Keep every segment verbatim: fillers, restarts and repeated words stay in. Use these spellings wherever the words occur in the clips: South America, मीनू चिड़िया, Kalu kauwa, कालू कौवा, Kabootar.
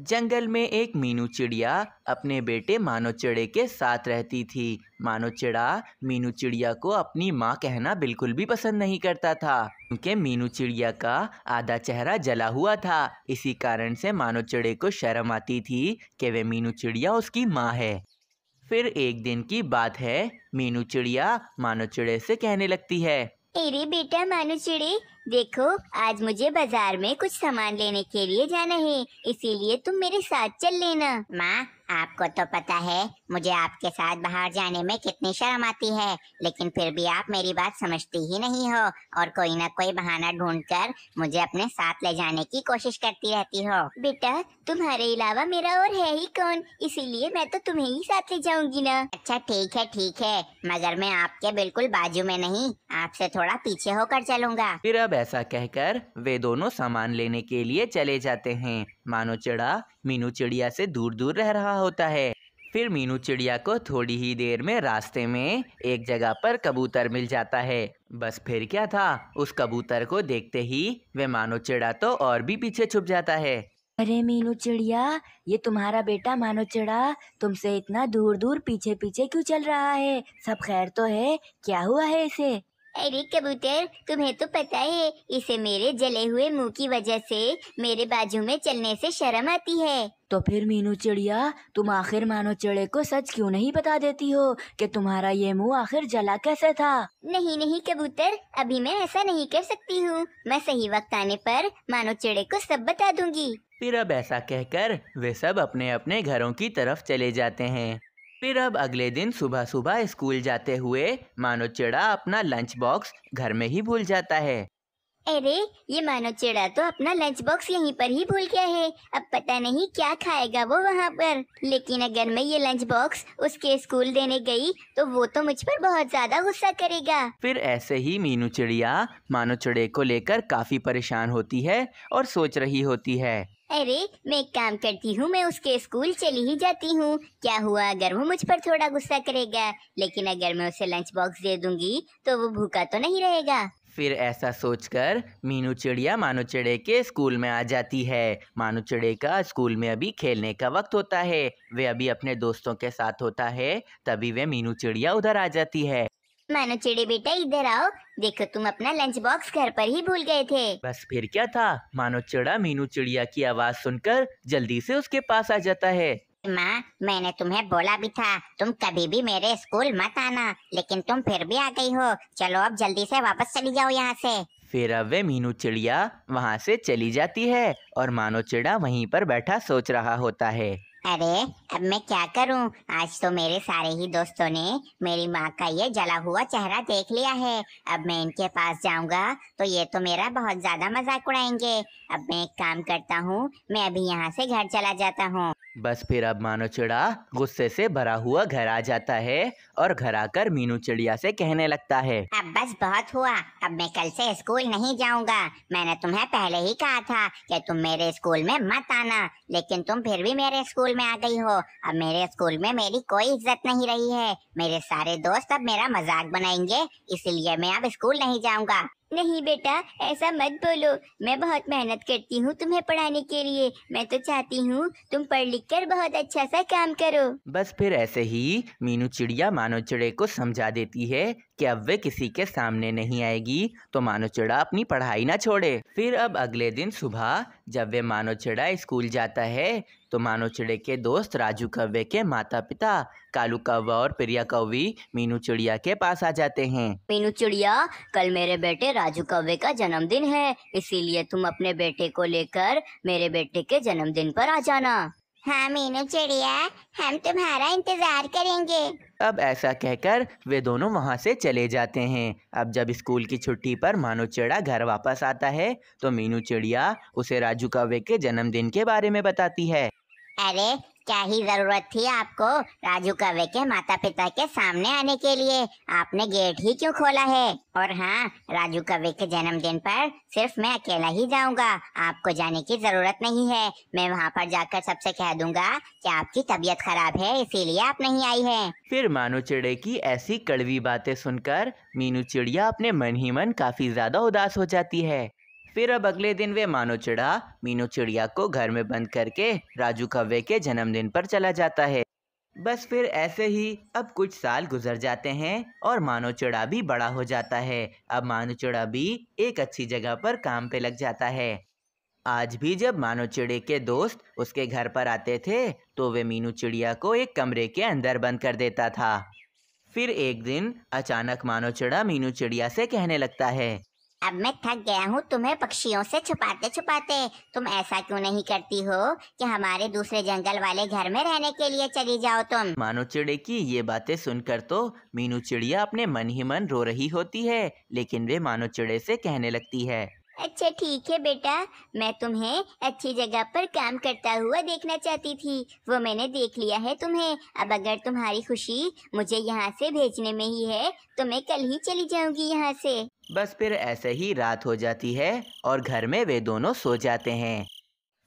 जंगल में एक मीनू चिड़िया अपने बेटे मानो चिड़े के साथ रहती थी। मानो चिड़ा मीनू चिड़िया को अपनी माँ कहना बिल्कुल भी पसंद नहीं करता था, क्योंकि मीनू चिड़िया का आधा चेहरा जला हुआ था। इसी कारण से मानो चिड़े को शर्म आती थी कि वे मीनू चिड़िया उसकी माँ है। फिर एक दिन की बात है, मीनू चिड़िया मानो चिड़े से कहने लगती है, अरे बेटा मानो चिड़े, देखो आज मुझे बाजार में कुछ सामान लेने के लिए जाना है, इसीलिए तुम मेरे साथ चल लेना। माँ, आपको तो पता है मुझे आपके साथ बाहर जाने में कितनी शर्म आती है, लेकिन फिर भी आप मेरी बात समझती ही नहीं हो और कोई ना कोई बहाना ढूंढकर मुझे अपने साथ ले जाने की कोशिश करती रहती हो। बेटा, तुम्हारे अलावा मेरा और है ही कौन, इसीलिए मैं तो तुम्हें ही साथ ले जाऊंगी ना। अच्छा ठीक है ठीक है, मगर मैं आपके बिल्कुल बाजू में नहीं, आपसे थोड़ा पीछे होकर चलूंगा। फिर अब ऐसा कहकर वे दोनों सामान लेने के लिए चले जाते हैं। मानो चिड़ा मीनू चिड़िया से दूर दूर रह रहा होता है। फिर मीनू चिड़िया को थोड़ी ही देर में रास्ते में एक जगह पर कबूतर मिल जाता है। बस फिर क्या था, उस कबूतर को देखते ही वे मानो चिड़ा तो और भी पीछे छुप जाता है। अरे मीनू चिड़िया, ये तुम्हारा बेटा मानो चिड़ा तुमसे इतना दूर दूर पीछे पीछे क्यों चल रहा है? सब खैर तो है? क्या हुआ है इसे? अरे कबूतर, तुम्हें तो पता है इसे मेरे जले हुए मुंह की वजह से मेरे बाजू में चलने से शर्म आती है। तो फिर मीनू चिड़िया, तुम आखिर मानो चिड़े को सच क्यों नहीं बता देती हो कि तुम्हारा ये मुंह आखिर जला कैसे था? नहीं नहीं कबूतर, अभी मैं ऐसा नहीं कर सकती हूँ, मैं सही वक्त आने पर मानो चिड़े को सब बता दूंगी। फिर अब ऐसा कहकर वे सब अपने अपने घरों की तरफ चले जाते हैं। फिर अब अगले दिन सुबह सुबह स्कूल जाते हुए मानो चिड़ा अपना लंच बॉक्स घर में ही भूल जाता है। अरे ये मानो चिड़ा तो अपना लंच बॉक्स यहीं पर ही भूल गया है, अब पता नहीं क्या खाएगा वो वहाँ पर। लेकिन अगर मैं ये लंच बॉक्स उसके स्कूल देने गई तो वो तो मुझ पर बहुत ज्यादा गुस्सा करेगा। फिर ऐसे ही मीनू चिड़िया मानो चिड़े को लेकर काफी परेशान होती है और सोच रही होती है, अरे मैं एक काम करती हूँ, मैं उसके स्कूल चली ही जाती हूँ। क्या हुआ अगर वो मुझ पर थोड़ा गुस्सा करेगा, लेकिन अगर मैं उसे लंच बॉक्स दे दूंगी तो वो भूखा तो नहीं रहेगा। फिर ऐसा सोचकर मीनू चिड़िया मानो चिड़े के स्कूल में आ जाती है। मानो चिड़े का स्कूल में अभी खेलने का वक्त होता है, वे अभी अपने दोस्तों के साथ होता है, तभी वे मीनू चिड़िया उधर आ जाती है। मानो चिड़े बेटा इधर आओ, देखो तुम अपना लंच बॉक्स घर पर ही भूल गए थे। बस फिर क्या था, मानो चिड़ा मीनू चिड़िया की आवाज़ सुनकर जल्दी से उसके पास आ जाता है। माँ, मैंने तुम्हें बोला भी था तुम कभी भी मेरे स्कूल मत आना, लेकिन तुम फिर भी आ गई हो, चलो अब जल्दी से वापस चली जाओ यहाँ से। फिर अब वे मीनू चिड़िया वहाँ से चली जाती है और मानो चिड़ा वहीं पर बैठा सोच रहा होता है, अरे अब मैं क्या करूं? आज तो मेरे सारे ही दोस्तों ने मेरी माँ का ये जला हुआ चेहरा देख लिया है, अब मैं इनके पास जाऊंगा तो ये तो मेरा बहुत ज्यादा मजाक उड़ाएंगे। अब मैं एक काम करता हूँ, मैं अभी यहाँ से घर चला जाता हूँ। बस फिर अब मानो चिड़ा गुस्से से भरा हुआ घर आ जाता है और घर आकर मीनू चिड़िया से कहने लगता है, अब बस बहुत हुआ, अब मैं कल से स्कूल नहीं जाऊंगा। मैंने तुम्हें पहले ही कहा था कि तुम मेरे स्कूल में मत आना, लेकिन तुम फिर भी मेरे स्कूल में आ गई हो। अब मेरे स्कूल में मेरी कोई इज्जत नहीं रही है, मेरे सारे दोस्त अब मेरा मजाक बनाएंगे, इसीलिए मैं अब स्कूल नहीं जाऊंगा। नहीं बेटा, ऐसा मत बोलो, मैं बहुत मेहनत करती हूँ तुम्हें पढ़ाने के लिए, मैं तो चाहती हूँ तुम पढ़ लिख कर बहुत अच्छा सा काम करो। बस फिर ऐसे ही मीनू चिड़िया मानो चिड़े को समझा देती है कि अब वे किसी के सामने नहीं आएगी तो मानो चिड़ा अपनी पढ़ाई ना छोड़े। फिर अब अगले दिन सुबह जब वे मानो चिड़ा स्कूल जाता है तो मानो चिड़े के दोस्त राजू कौवे के माता पिता कालू कौवा और प्रिया कौवी मीनू चिड़िया के पास आ जाते हैं। मीनू चिड़िया, कल मेरे बेटे राजू कौवे का जन्मदिन है, इसीलिए तुम अपने बेटे को लेकर मेरे बेटे के जन्मदिन पर आ जाना। हाँ मीनू चिड़िया, हम तुम्हारा इंतजार करेंगे। अब ऐसा कहकर वे दोनों वहाँ से चले जाते हैं। अब जब स्कूल की छुट्टी पर मानो चिड़ा घर वापस आता है तो मीनू चिड़िया उसे राजू कौवे के जन्मदिन के बारे में बताती है। अरे क्या ही जरूरत थी आपको राजू कौवे के माता पिता के सामने आने के लिए, आपने गेट ही क्यों खोला है? और हाँ, राजू कौवे के जन्मदिन पर सिर्फ मैं अकेला ही जाऊंगा, आपको जाने की जरूरत नहीं है। मैं वहाँ पर जाकर सबसे कह दूंगा कि आपकी तबीयत खराब है, इसीलिए आप नहीं आई है। फिर मानो चिड़े की ऐसी कड़वी बातें सुनकर मीनू चिड़िया अपने मन ही मन काफी ज्यादा उदास हो जाती है। फिर अब अगले दिन वे मानो चिड़ा मीनू चिड़िया को घर में बंद करके राजू कव्वे के जन्मदिन पर चला जाता है। बस फिर ऐसे ही अब कुछ साल गुजर जाते हैं और मानो चिड़ा भी बड़ा हो जाता है। अब मानो चिड़ा भी एक अच्छी जगह पर काम पे लग जाता है। आज भी जब मानो चिड़े के दोस्त उसके घर पर आते थे तो वे मीनू चिड़िया को एक कमरे के अंदर बंद कर देता था। फिर एक दिन अचानक मानो चिड़ा मीनू चिड़िया से कहने लगता है, अब मैं थक गया हूँ तुम्हें पक्षियों से छुपाते छुपाते। तुम ऐसा क्यों नहीं करती हो कि हमारे दूसरे जंगल वाले घर में रहने के लिए चली जाओ तुम। मानो चिड़े की ये बातें सुनकर तो मीनू चिड़िया अपने मन ही मन रो रही होती है, लेकिन वे मानो चिड़े से कहने लगती है, अच्छा ठीक है बेटा, मैं तुम्हें अच्छी जगह पर काम करता हुआ देखना चाहती थी, वो मैंने देख लिया है तुम्हें। अब अगर तुम्हारी खुशी मुझे यहाँ से भेजने में ही है तो मैं कल ही चली जाऊँगी यहाँ से। बस फिर ऐसे ही रात हो जाती है और घर में वे दोनों सो जाते हैं।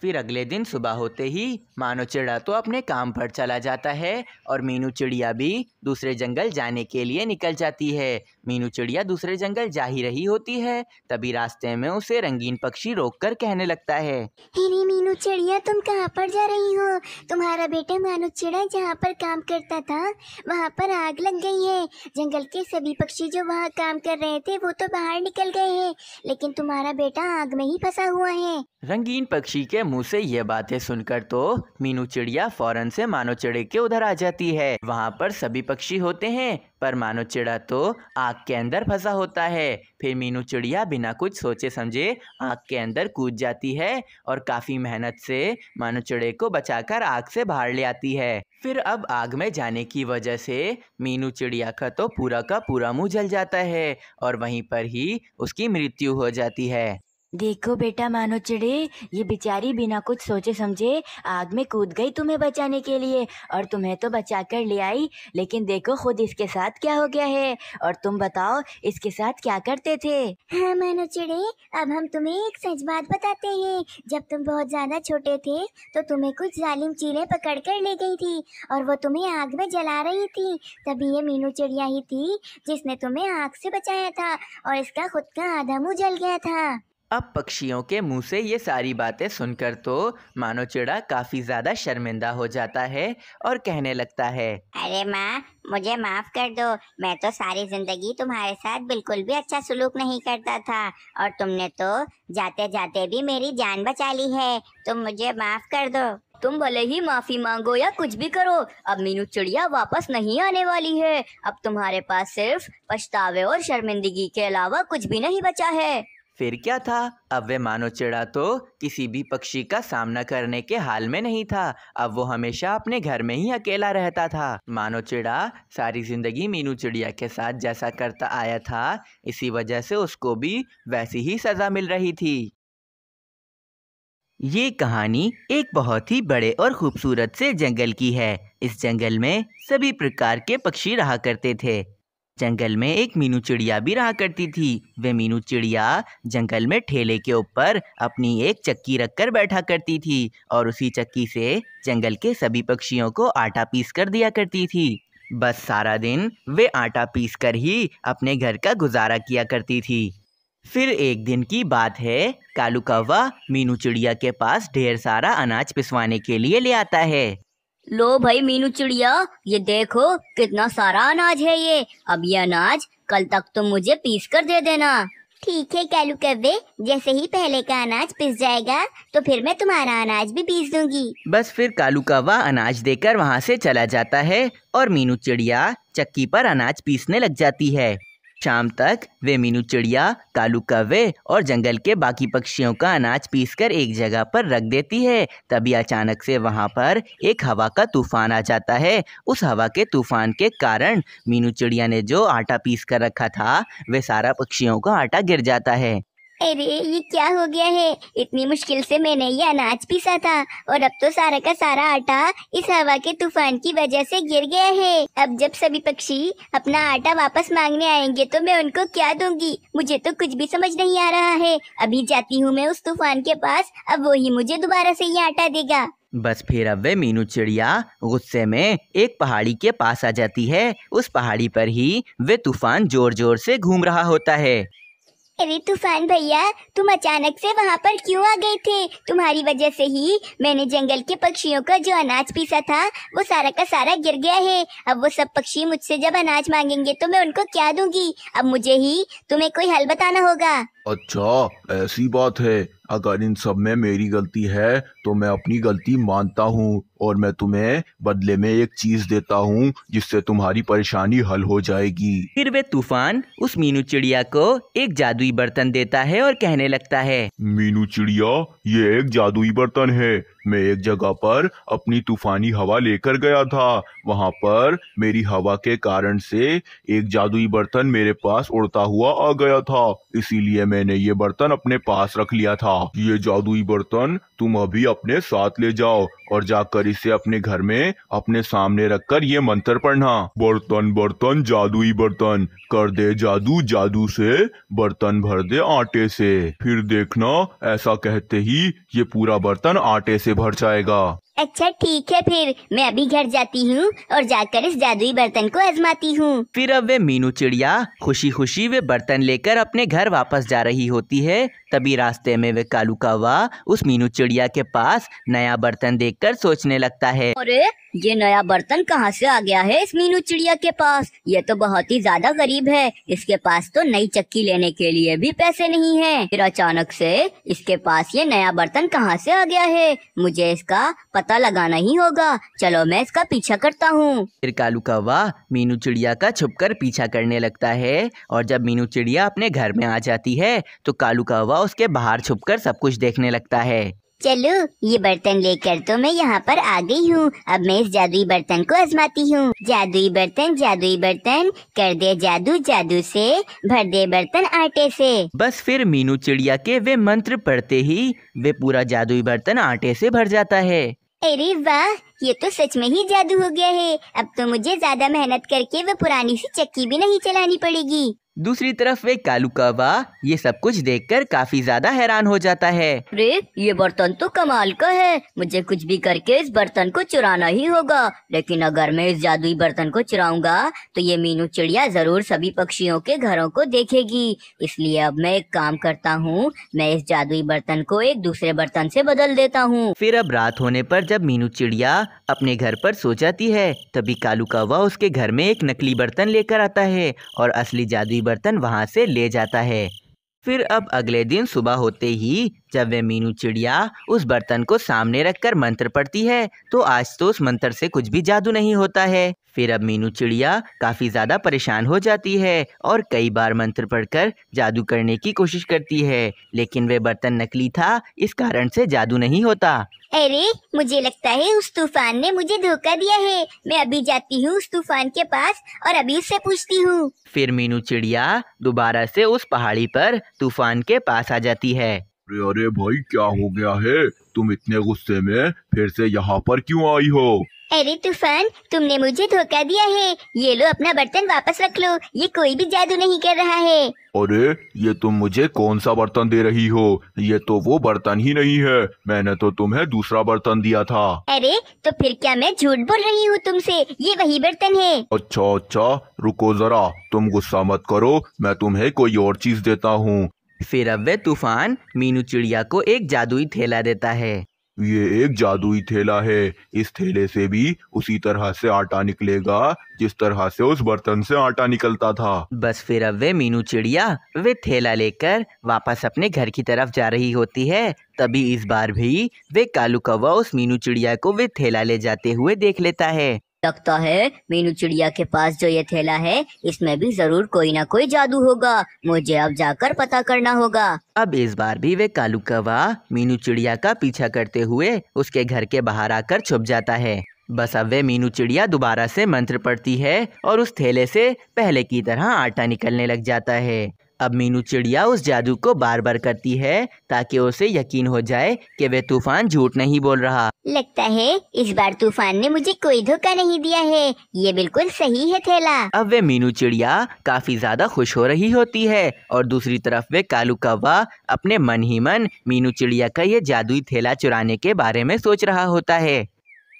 फिर अगले दिन सुबह होते ही मानो चिड़ा तो अपने काम पर चला जाता है और मीनू चिड़िया भी दूसरे जंगल जाने के लिए निकल जाती है। मीनू चिड़िया दूसरे जंगल जा ही रही होती है तभी रास्ते में उसे रंगीन पक्षी रोककर कहने लगता है, अरे मीनू चिड़िया तुम कहाँ पर जा रही हो? तुम्हारा बेटा मानो चिड़ा जहाँ पर काम करता था वहाँ पर आग लग गई है। जंगल के सभी पक्षी जो वहाँ काम कर रहे थे वो तो बाहर निकल गए हैं, लेकिन तुम्हारा बेटा आग में ही फंसा हुआ है। रंगीन पक्षी के मुँह से ये बातें सुनकर तो मीनू चिड़िया फौरन से मानो चिड़े के उधर आ जाती है। वहाँ पर सभी पक्षी होते हैं पर मानो चिड़ा तो आग के अंदर फंसा होता है। फिर मीनू चिड़िया बिना कुछ सोचे समझे आग के अंदर कूद जाती है और काफी मेहनत से मानो चिड़े को बचाकर आग से बाहर ले आती है। फिर अब आग में जाने की वजह से मीनू चिड़िया का तो पूरा का पूरा मुँह जल जाता है और वहीं पर ही उसकी मृत्यु हो जाती है। देखो बेटा मानो चिड़े, ये बेचारी बिना कुछ सोचे समझे आग में कूद गई तुम्हें बचाने के लिए और तुम्हें तो बचाकर ले आई, लेकिन देखो खुद इसके साथ क्या हो गया है। और तुम बताओ इसके साथ क्या करते थे? हाँ मानो चिड़े, अब हम तुम्हें एक सच बात बताते हैं। जब तुम बहुत ज्यादा छोटे थे तो तुम्हें कुछ जालिम चीलें पकड़ कर ले गई थी और वो तुम्हें आग में जला रही थी। तभी ये मीनू चिड़िया ही थी जिसने तुम्हें आग से बचाया था और इसका खुद का आधा मुँह जल गया था। अब पक्षियों के मुंह से ये सारी बातें सुनकर तो मानो चिड़ा काफी ज्यादा शर्मिंदा हो जाता है और कहने लगता है, अरे माँ मुझे माफ कर दो, मैं तो सारी जिंदगी तुम्हारे साथ बिल्कुल भी अच्छा सलूक नहीं करता था और तुमने तो जाते जाते भी मेरी जान बचा ली है, तुम मुझे माफ कर दो। तुम भले ही माफी मांगो या कुछ भी करो, अब मीनू चिड़िया वापस नहीं आने वाली है। अब तुम्हारे पास सिर्फ पछतावे और शर्मिंदगी के अलावा कुछ भी नहीं बचा है। फिर क्या था, अब वे मानो चिड़ा तो किसी भी पक्षी का सामना करने के हाल में नहीं था। अब वो हमेशा अपने घर में ही अकेला रहता था। मानो चिड़ा सारी जिंदगी मीनू चिड़िया के साथ जैसा करता आया था, इसी वजह से उसको भी वैसी ही सजा मिल रही थी। ये कहानी एक बहुत ही बड़े और खूबसूरत से जंगल की है। इस जंगल में सभी प्रकार के पक्षी रहा करते थे। जंगल में एक मीनू चिड़िया भी रहा करती थी। वे मीनू चिड़िया जंगल में ठेले के ऊपर अपनी एक चक्की रखकर बैठा करती थी और उसी चक्की से जंगल के सभी पक्षियों को आटा पीस कर दिया करती थी। बस सारा दिन वे आटा पीस कर ही अपने घर का गुजारा किया करती थी। फिर एक दिन की बात है, कालू कौवा मीनू चिड़िया के पास ढेर सारा अनाज पिसवाने के लिए ले आता है। लो भाई मीनू चिड़िया, ये देखो कितना सारा अनाज है ये। अब ये अनाज कल तक तुम मुझे पीस कर दे देना। ठीक है कालू कव्वे, जैसे ही पहले का अनाज पीस जाएगा तो फिर मैं तुम्हारा अनाज भी पीस दूंगी। बस फिर कालू कौवा अनाज देकर वहाँ से चला जाता है और मीनू चिड़िया चक्की पर अनाज पीसने लग जाती है। शाम तक वे मीनू चिड़िया, कालू कौवे और जंगल के बाकी पक्षियों का अनाज पीसकर एक जगह पर रख देती है। तभी अचानक से वहाँ पर एक हवा का तूफान आ जाता है। उस हवा के तूफान के कारण मीनू चिड़िया ने जो आटा पीस कर रखा था वे सारा पक्षियों का आटा गिर जाता है। अरे ये क्या हो गया है, इतनी मुश्किल से मैंने ये अनाज पीसा था और अब तो सारा का सारा आटा इस हवा के तूफान की वजह से गिर गया है। अब जब सभी पक्षी अपना आटा वापस मांगने आएंगे तो मैं उनको क्या दूंगी? मुझे तो कुछ भी समझ नहीं आ रहा है। अभी जाती हूँ मैं उस तूफान के पास, अब वो ही मुझे दोबारा से ये आटा देगा। बस फिर अब वे मीनू चिड़िया गुस्से में एक पहाड़ी के पास आ जाती है। उस पहाड़ी पर ही वे तूफान जोर जोर से घूम रहा होता है। अरे तूफान भैया, तुम अचानक से वहाँ पर क्यों आ गए थे? तुम्हारी वजह से ही मैंने जंगल के पक्षियों का जो अनाज पीसा था वो सारा का सारा गिर गया है। अब वो सब पक्षी मुझसे जब अनाज मांगेंगे तो मैं उनको क्या दूंगी? अब मुझे ही तुम्हें कोई हल बताना होगा। अच्छा, ऐसी बात है। अगर इन सब में मेरी गलती है तो मैं अपनी गलती मानता हूँ और मैं तुम्हें बदले में एक चीज देता हूँ जिससे तुम्हारी परेशानी हल हो जाएगी। फिर वे तूफान उस मीनू चिड़िया को एक जादुई बर्तन देता है और कहने लगता है, मीनू चिड़िया, ये एक जादुई बर्तन है। मैं एक जगह पर अपनी तूफानी हवा लेकर गया था, वहाँ पर मेरी हवा के कारण से एक जादुई बर्तन मेरे पास उड़ता हुआ आ गया था, इसीलिए मैंने ये बर्तन अपने पास रख लिया था। ये जादुई बर्तन तुम अभी अपने साथ ले जाओ और जाकर इसे अपने घर में अपने सामने रखकर ये मंत्र पढ़ना, बर्तन बर्तन जादुई बर्तन, कर दे जादू जादू से, बर्तन भर दे आटे से। फिर देखना, ऐसा कहते ही ये पूरा बर्तन आटे से भर जाएगा। अच्छा ठीक है, फिर मैं अभी घर जाती हूँ और जाकर इस जादुई बर्तन को आजमाती हूँ। फिर अब वे मीनू चिड़िया खुशी खुशी वे बर्तन लेकर अपने घर वापस जा रही होती है। तभी रास्ते में वे कालू कावा उस मीनू चिड़िया के पास नया बर्तन देखकर सोचने लगता है, अरे ये नया बर्तन कहाँ से आ गया है इस मीनू चिड़िया के पास? ये तो बहुत ही ज्यादा गरीब है, इसके पास तो नई चक्की लेने के लिए भी पैसे नहीं है। फिर अचानक से इसके पास ये नया बर्तन कहाँ से आ गया है? मुझे इसका पता लगाना ही होगा, चलो मैं इसका पीछा करता हूँ। फिर कालू कावा मीनू चिड़िया का छुपकर पीछा करने लगता है और जब मीनू चिड़िया अपने घर में आ जाती है तो कालू कावा उसके बाहर छुपकर सब कुछ देखने लगता है। चलो, ये बर्तन लेकर तो मैं यहाँ पर आ गई हूँ, अब मैं इस जादुई बर्तन को आजमाती हूँ। जादुई बर्तन जादुई बर्तन, कर दे जादू जादू से, भर दे बर्तन आटे से। बस फिर मीनू चिड़िया के वे मंत्र पढ़ते ही वे पूरा जादुई बर्तन आटे से भर जाता है। अरे वाह, ये तो सच में ही जादू हो गया है। अब तो मुझे ज्यादा मेहनत करके वो पुरानी सी चक्की भी नहीं चलानी पड़ेगी। दूसरी तरफ वे कालू कावा ये सब कुछ देखकर काफी ज्यादा हैरान हो जाता है। अरे ये बर्तन तो कमाल का है, मुझे कुछ भी करके इस बर्तन को चुराना ही होगा। लेकिन अगर मैं इस जादुई बर्तन को चुराऊंगा तो ये मीनू चिड़िया जरूर सभी पक्षियों के घरों को देखेगी, इसलिए अब मैं एक काम करता हूँ, मैं इस जादुई बर्तन को एक दूसरे बर्तन से बदल देता हूँ। फिर अब रात होने पर जब मीनू चिड़िया अपने घर पर सो जाती है तभी कालू कावा उसके घर में एक नकली बर्तन लेकर आता है और असली जादुई बर्तन वहां से ले जाता है। फिर अब अगले दिन सुबह होते ही जब वे मीनू चिड़िया उस बर्तन को सामने रखकर मंत्र पढ़ती है तो आज तो उस मंत्र से कुछ भी जादू नहीं होता है। फिर अब मीनू चिड़िया काफी ज्यादा परेशान हो जाती है और कई बार मंत्र पढ़कर जादू करने की कोशिश करती है, लेकिन वे बर्तन नकली था, इस कारण से जादू नहीं होता। अरे मुझे लगता है उस तूफान ने मुझे धोखा दिया है, मैं अभी जाती हूँ उस तूफान के पास और अभी उससे पूछती हूँ। फिर मीनू चिड़िया दोबारा से उस पहाड़ी पर तूफान के पास आ जाती है। अरे भाई, क्या हो गया है? तुम इतने गुस्से में फिर से यहाँ पर क्यों आई हो? अरे तूफान, तुमने मुझे धोखा दिया है, ये लो अपना बर्तन वापस रख लो, ये कोई भी जादू नहीं कर रहा है। अरे ये तुम मुझे कौन सा बर्तन दे रही हो? ये तो वो बर्तन ही नहीं है, मैंने तो तुम्हें दूसरा बर्तन दिया था। अरे तो फिर क्या मैं झूठ बोल रही हूँ तुमसे? ये वही बर्तन है। अच्छा अच्छा, रुको जरा, तुम गुस्सा मत करो, मैं तुम्हें कोई और चीज देता हूँ। फिर अब वे तूफान मीनू चिड़िया को एक जादुई थैला देता है। ये एक जादुई थैला है, इस थैले से भी उसी तरह से आटा निकलेगा जिस तरह से उस बर्तन से आटा निकलता था। बस फिर अब वे मीनू चिड़िया वे थैला लेकर वापस अपने घर की तरफ जा रही होती है। तभी इस बार भी वे कालू कौवा उस मीनू चिड़िया को वे थैला ले जाते हुए देख लेता है। लगता है मीनू चिड़िया के पास जो ये थैला है इसमें भी जरूर कोई ना कोई जादू होगा, मुझे अब जाकर पता करना होगा। अब इस बार भी वे कालू कौवा मीनू चिड़िया का पीछा करते हुए उसके घर के बाहर आकर छुप जाता है। बस अब वे मीनू चिड़िया दोबारा से मंत्र पढ़ती है और उस थैले से पहले की तरह आटा निकलने लग जाता है। अब मीनू चिड़िया उस जादू को बार बार करती है ताकि उसे यकीन हो जाए कि वे तूफान झूठ नहीं बोल रहा। लगता है इस बार तूफान ने मुझे कोई धोखा नहीं दिया है, ये बिल्कुल सही है थैला। अब वे मीनू चिड़िया काफी ज्यादा खुश हो रही होती है और दूसरी तरफ वे कालू कौवा अपने मन ही मन मीनू चिड़िया का ये जादुई थैला चुराने के बारे में सोच रहा होता है।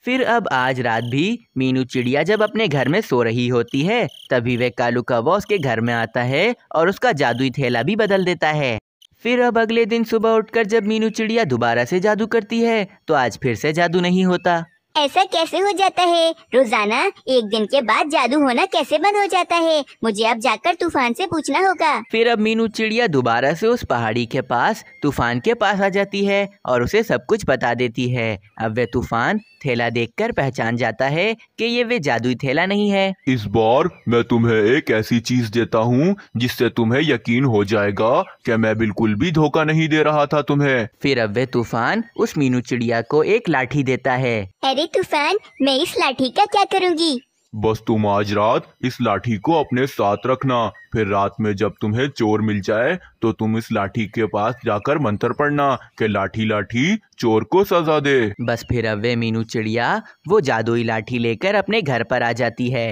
फिर अब आज रात भी मीनू चिड़िया जब अपने घर में सो रही होती है तभी वह कालू कौवा उसके घर में आता है और उसका जादुई थैला भी बदल देता है। फिर अब अगले दिन सुबह उठकर जब मीनू चिड़िया दोबारा से जादू करती है तो आज फिर से जादू नहीं होता। ऐसा कैसे हो जाता है? रोजाना एक दिन के बाद जादू होना कैसे बंद हो जाता है? मुझे अब जाकर तूफान से पूछना होगा। फिर अब मीनू चिड़िया दोबारा से उस पहाड़ी के पास तूफान के पास आ जाती है और उसे सब कुछ बता देती है। अब वह तूफान थैला देखकर पहचान जाता है कि ये वे जादुई थैला नहीं है। इस बार मैं तुम्हें एक ऐसी चीज देता हूँ जिससे तुम्हें यकीन हो जाएगा कि मैं बिल्कुल भी धोखा नहीं दे रहा था तुम्हें। फिर अब वे तूफान उस मीनू चिड़िया को एक लाठी देता है। अरे तूफान, मैं इस लाठी का क्या करूँगी? बस तुम आज रात इस लाठी को अपने साथ रखना, फिर रात में जब तुम्हें चोर मिल जाए तो तुम इस लाठी के पास जाकर मंत्र पढ़ना कि लाठी लाठी चोर को सजा दे। बस फिर अब वे मीनू चिड़िया वो जादुई लाठी लेकर अपने घर पर आ जाती है।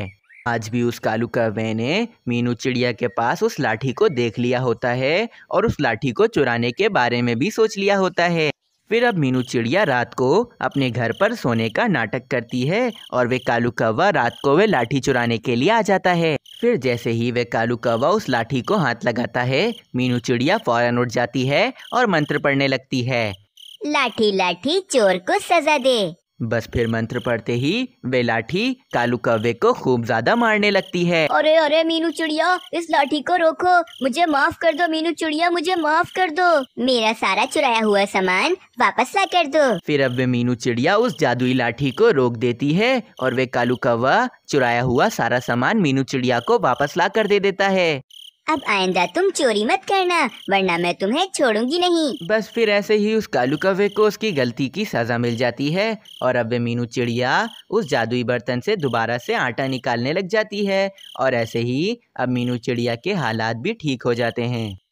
आज भी उस कालू कौवे ने मीनू चिड़िया के पास उस लाठी को देख लिया होता है और उस लाठी को चुराने के बारे में भी सोच लिया होता है। फिर अब मीनू चिड़िया रात को अपने घर पर सोने का नाटक करती है और वे कालू कौवा रात को वे लाठी चुराने के लिए आ जाता है। फिर जैसे ही वे कालू कौवा उस लाठी को हाथ लगाता है, मीनू चिड़िया फौरन उठ जाती है और मंत्र पढ़ने लगती है, लाठी लाठी चोर को सजा दे। बस फिर मंत्र पढ़ते ही वे लाठी कालू कौवे को खूब ज्यादा मारने लगती है। अरे अरे मीनू चिड़िया, इस लाठी को रोको, मुझे माफ कर दो मीनू चिड़िया, मुझे माफ कर दो, मेरा सारा चुराया हुआ सामान वापस ला कर दो। फिर अब वे मीनू चिड़िया उस जादुई लाठी को रोक देती है और वे कालू कौवा चुराया हुआ सारा सामान मीनू चिड़िया को वापस ला कर दे देता है। अब आइंदा तुम चोरी मत करना वरना मैं तुम्हें छोड़ूंगी नहीं। बस फिर ऐसे ही उस कालू कौवे को उसकी गलती की सजा मिल जाती है और अब मीनू चिड़िया उस जादुई बर्तन से दोबारा से आटा निकालने लग जाती है और ऐसे ही अब मीनू चिड़िया के हालात भी ठीक हो जाते हैं।